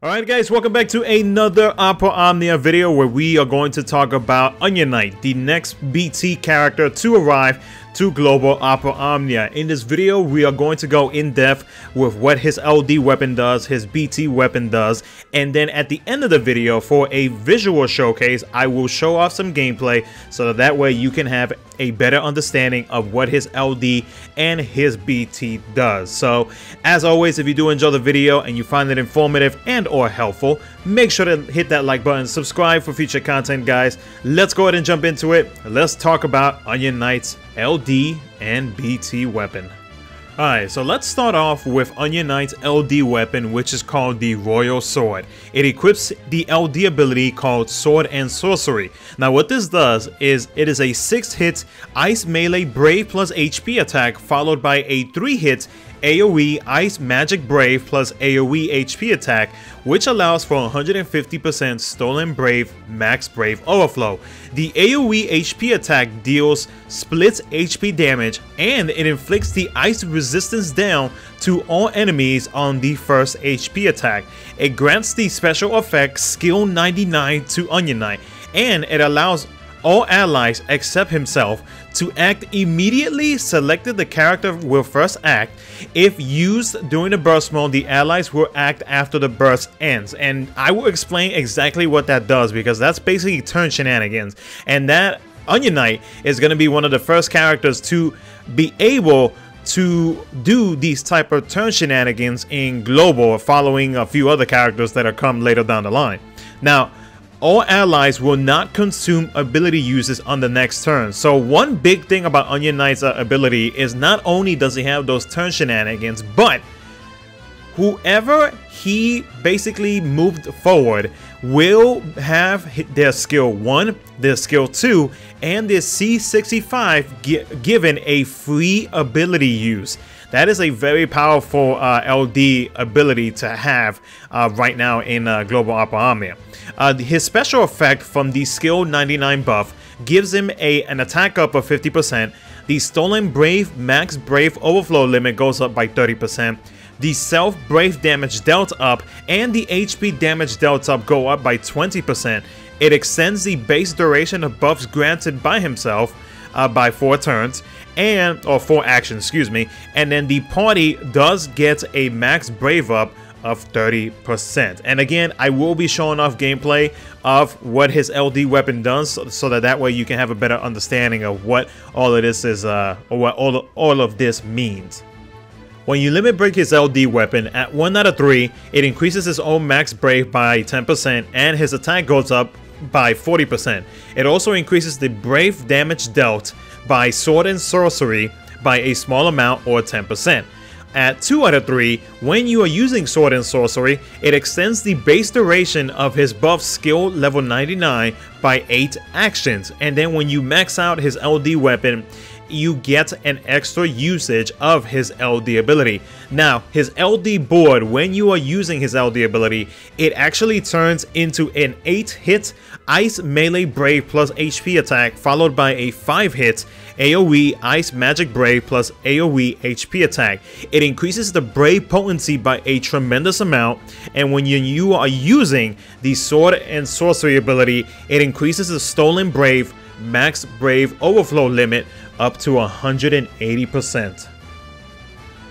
Alright guys, welcome back to another Opera Omnia video where we are going to talk about Onion Knight, the next BT character to arrive to Global Opera Omnia. In this video, we are going to go in depth with what his LD weapon does, his BT weapon does, and then at the end of the video for a visual showcase, I will show off some gameplay so that way you can have a better understanding of what his LD and his BT does. So as always, if you do enjoy the video and you find it informative and or helpful, make sure to hit that like button, subscribe for future content guys. Let's go ahead and jump into it. Let's talk about Onion Knight's LD and BT weapon. Alright, so let's start off with Onion Knight's LD weapon, which is called the Royal Sword. It equips the LD ability called Sword and Sorcery. Now what this does is it is a 6-hit Ice Melee Brave plus HP attack followed by a 3-hit AoE Ice Magic Brave plus AoE HP attack, which allows for 150% Stolen Brave Max Brave Overflow. The AoE HP attack deals split HP damage and it inflicts the Ice Resistance down to all enemies on the first HP attack. It grants the special effect Skill 99 to Onion Knight and it allows all allies except himself to act immediately selected the character will first act. If used during the burst mode, the allies will act after the burst ends. And I will explain exactly what that does because that's basically turn shenanigans. And that Onion Knight is going to be one of the first characters to be able to do these type of turn shenanigans in Global, following a few other characters that are come later down the line. Now, all allies will not consume ability uses on the next turn. So one big thing about Onion Knight's ability is not only does he have those turn shenanigans, but whoever he basically moved forward will have their skill 1, their skill 2, and their C65 given a free ability use. That is a very powerful LD ability to have right now in Global Opera Omnia. His special effect from the Skill 99 buff gives him an attack up of 50%. The Stolen Brave Max Brave Overflow limit goes up by 30%. The Self Brave Damage dealt up and the HP Damage dealt up go up by 20%. It extends the base duration of buffs granted by himself by 4 turns. Or 4 actions, excuse me, and then the party does get a max brave up of 30%. And again, I will be showing off gameplay of what his LD weapon does, so that way you can have a better understanding of what all of this is, or what all of this means. When you limit break his LD weapon at 1 out of 3, it increases his own max brave by 10%, and his attack goes up by 40%. It also increases the brave damage dealt by Sword and Sorcery by a small amount or 10%. At 2 out of 3, when you are using Sword and Sorcery, it extends the base duration of his buff skill level 99 by 8 actions. And then when you max out his LD weapon, you get an extra usage of his LD ability. Now, his LD board, when you are using his LD ability, it actually turns into an 8-hit Ice Melee Brave plus HP attack followed by a 5-hit AoE Ice Magic Brave plus AoE HP attack. It increases the Brave potency by a tremendous amount, and when you are using the Sword and Sorcery ability, it increases the Stolen Brave Max Brave Overflow limit up to 180%.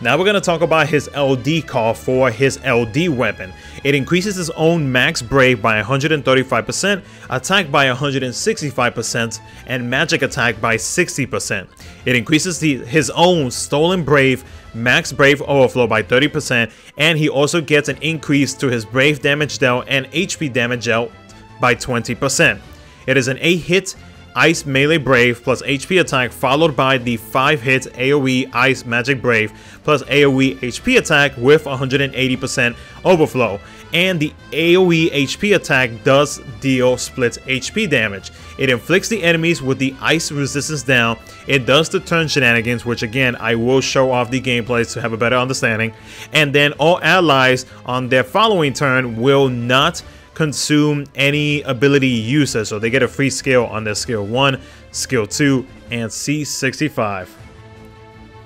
Now we're going to talk about his LD call for his LD weapon. It increases his own max brave by 135%, attack by 165%, and magic attack by 60%. It increases his own stolen brave max brave overflow by 30%, and he also gets an increase to his brave damage dealt and HP damage dealt by 20%. It is an 8-hit Ice Melee Brave plus HP attack followed by the 5-hit AoE Ice Magic Brave plus AoE HP attack with 180% overflow, and the AoE HP attack does deal split HP damage. It inflicts the enemies with the Ice Resistance down. It does the turn shenanigans, which again I will show off the gameplays to have a better understanding, and then all allies on their following turn will not consume any ability uses, so they get a free skill on their skill 1, skill 2, and C65.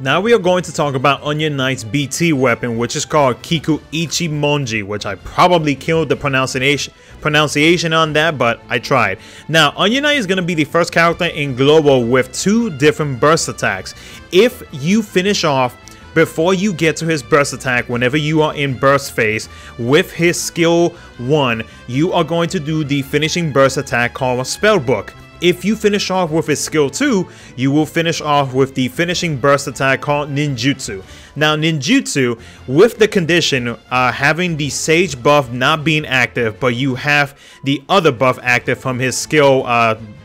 Now we are going to talk about Onion Knight's BT weapon, which is called Kiku Ichimonji, which I probably killed the pronunciation on that, but I tried. Now, Onion Knight is going to be the first character in Global with two different burst attacks. If you finish off before you get to his burst attack, whenever you are in burst phase, with his skill 1, you are going to do the finishing burst attack called Spellbook. If you finish off with his skill 2, you will finish off with the finishing burst attack called Ninjutsu. Now Ninjutsu, with the condition having the Sage buff not being active, but you have the other buff active from his skill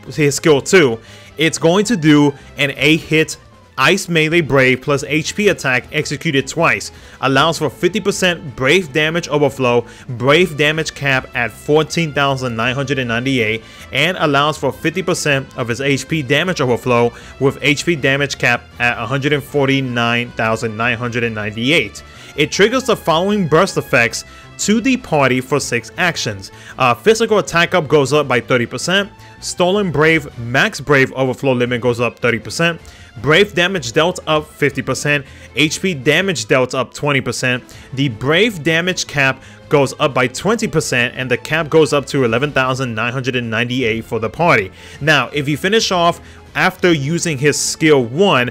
2, it's going to do an 8-hit Ice Melee Brave plus HP attack executed twice, allows for 50% Brave damage overflow, Brave damage cap at 14,998, and allows for 50% of his HP damage overflow with HP damage cap at 149,998. It triggers the following burst effects to the party for 6 actions. Physical attack up goes up by 30%, Stolen Brave max Brave overflow limit goes up 30%, Brave damage dealt up 50%, HP damage dealt up 20%, the Brave damage cap goes up by 20%, and the cap goes up to 11,998 for the party. Now, if you finish off after using his skill 1,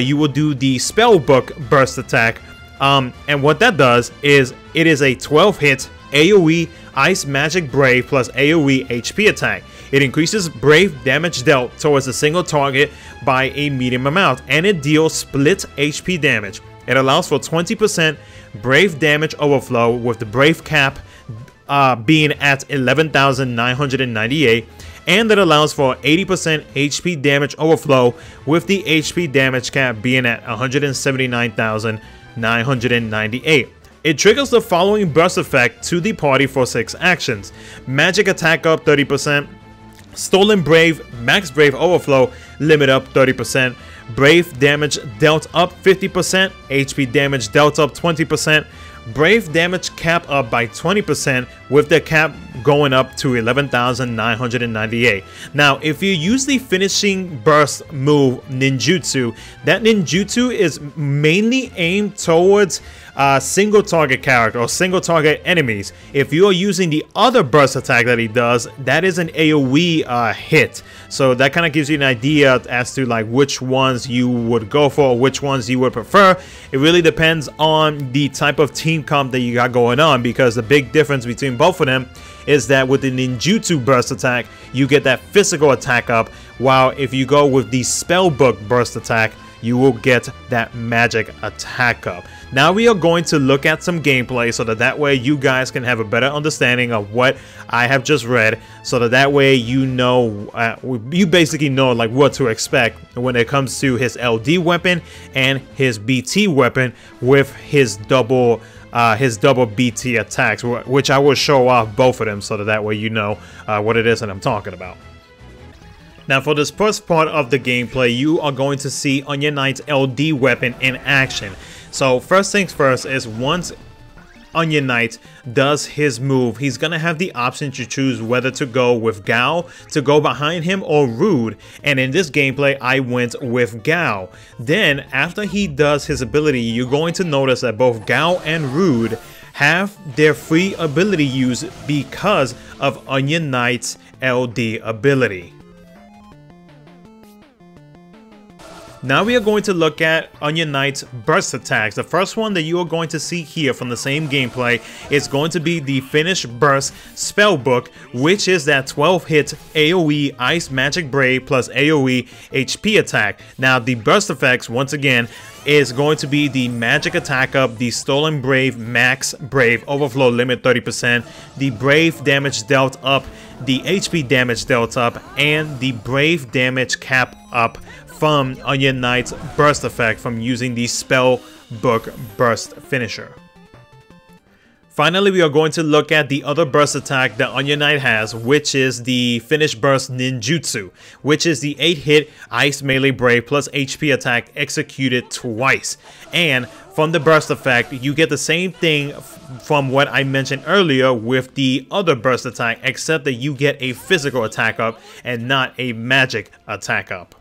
you will do the Spellbook burst attack, and what that does is it is a 12-hit AoE Ice Magic Brave plus AoE HP attack. It increases Brave damage dealt towards a single target by a medium amount, and it deals split HP damage. It allows for 20% Brave damage overflow with the Brave cap being at 11,998, and it allows for 80% HP damage overflow with the HP damage cap being at 179,998. It triggers the following burst effect to the party for 6 actions. Magic attack up 30%, Stolen Brave max Brave overflow limit up 30%, Brave damage dealt up 50%, HP damage dealt up 20%, Brave damage cap up by 20% with the cap going up to 11,998. Now, if you use the finishing burst move Ninjutsu, that Ninjutsu is mainly aimed towards single target character or single target enemies. If you are using the other burst attack that he does, that is an AoE hit. So that kind of gives you an idea as to like which ones you would go for, or which ones you would prefer. It really depends on the type of team comp that you got going on, because the big difference between both of them is that with the Ninjutsu burst attack, you get that physical attack up, while if you go with the Spellbook burst attack, you will get that magic attack up. Now we are going to look at some gameplay so that way you guys can have a better understanding of what I have just read, so that way you know, you basically know like what to expect when it comes to his LD weapon and his BT weapon with his double BT attacks, which I will show off both of them so that way you know what it is that I'm talking about. Now for this first part of the gameplay, you are going to see Onion Knight's LD weapon in action. So first things first is once Onion Knight does his move, he's gonna have the option to choose whether to go with Gao, to go behind him, or Rude, and in this gameplay I went with Gao. Then after he does his ability, you're going to notice that both Gao and Rude have their free ability used because of Onion Knight's LD ability. Now we are going to look at Onion Knight's burst attacks. The first one that you are going to see here from the same gameplay is going to be the finish burst Spellbook, which is that 12-hit AoE Ice Magic Brave plus AoE HP attack. Now the burst effects, once again, is going to be the magic attack up, the Stolen Brave max Brave overflow limit 30%, the Brave damage dealt up, the HP damage dealt up, and the Brave damage cap up from Onion Knight's burst effect from using the Spellbook burst finisher. Finally, we are going to look at the other burst attack that Onion Knight has, which is the finish burst Ninjutsu, which is the 8-hit Ice Melee Brave plus HP attack executed twice. And from the burst effect, you get the same thing from what I mentioned earlier with the other burst attack, except that you get a physical attack up and not a magic attack up.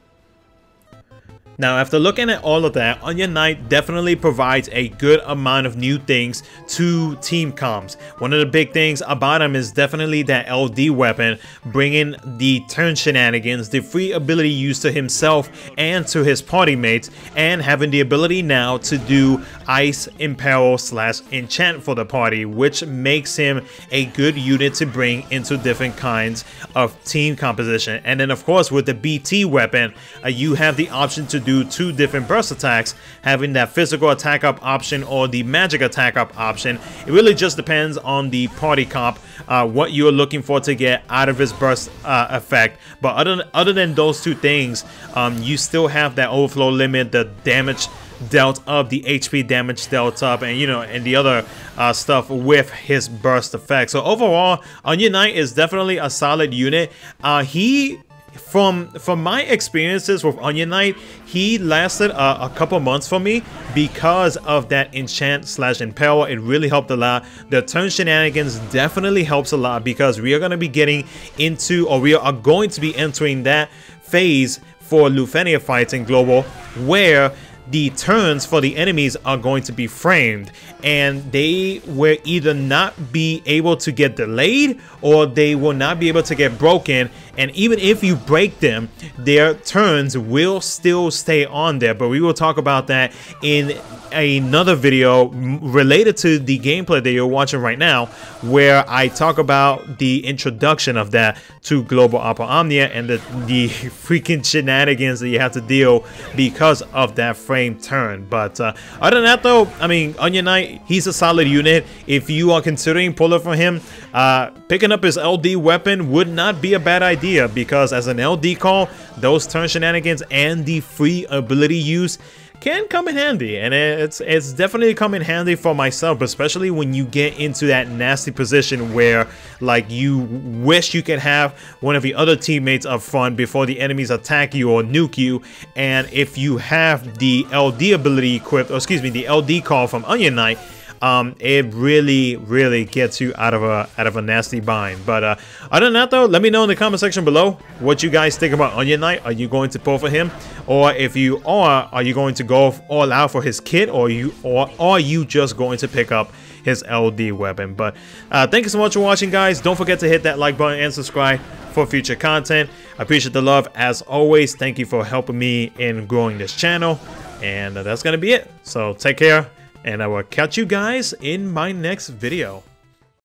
Now, after looking at all of that, Onion Knight definitely provides a good amount of new things to team comms. One of the big things about him is definitely that LD weapon, bringing the turn shenanigans, the free ability used to himself and to his party mates, and having the ability now to do Ice Imperil / Enchant for the party, which makes him a good unit to bring into different kinds of team composition. And then, of course, with the BT weapon, you have the option to do two different burst attacks, having that physical attack up option or the magic attack up option. It really just depends on the party comp, what you're looking for to get out of his burst effect. But other than those two things, you still have that overflow limit, the damage dealt up, the HP damage dealt up, and you know, and the other stuff with his burst effect. So overall, Onion Knight is definitely a solid unit. From my experiences with Onion Knight, he lasted a couple months for me because of that enchant / empower. It really helped a lot. The turn shenanigans definitely helps a lot because we are going to be getting into, or we are going to be entering that phase for Lufenia fights in global where the turns for the enemies are going to be framed, and they will either not be able to get delayed or they will not be able to get broken. And even if you break them, their turns will still stay on there. But we will talk about that in another video related to the gameplay that you're watching right now, where I talk about the introduction of that to Global Opera Omnia and the freaking shenanigans that you have to deal because of that frame turn. But other than that though, I mean, Onion Knight, he's a solid unit. If you are considering pulling from him, picking up his LD weapon would not be a bad idea, because as an LD call, those turn shenanigans and the free ability use can come in handy, and it's definitely come in handy for myself, especially when you get into that nasty position where like you wish you could have one of the other teammates up front before the enemies attack you or nuke you. And if you have the LD ability equipped, or excuse me, the LD call from Onion Knight, it really gets you out of a nasty bind. But other than that though, let me know in the comment section below what you guys think about Onion Knight. Are you going to pull for him? Or if you are you going to go all out for his kit, or are you just going to pick up his LD weapon? But thank you so much for watching, guys. Don't forget to hit that like button and subscribe for future content. I appreciate the love as always. Thank you for helping me in growing this channel, and that's gonna be it. So take care, and I will catch you guys in my next video.